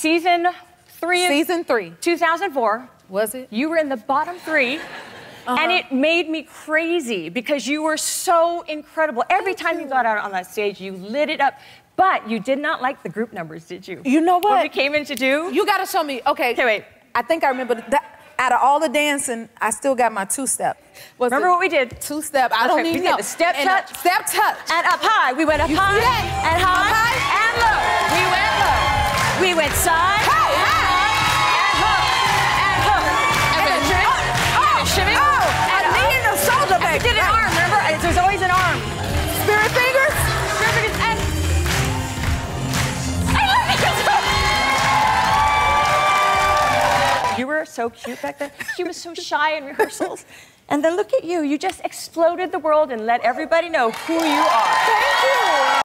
Season three. 2004. Was it? You were in the bottom three. And it made me crazy because you were so incredible. Every time you got out on that stage, you lit it up. But you did not like the group numbers, did you? You know what? What we came in to do? You got to show me. Okay. Okay, wait. I think I remember that. Out of all the dancing, I still got my two-step. Remember what we did? Two-step. I don't need to know. The step touch. Step touch. And up high. We went up high. And high. And low. We went low. We went side. So cute back then. She was so shy in rehearsals. And then look at you. You just exploded the world and let everybody know who you are. Thank you.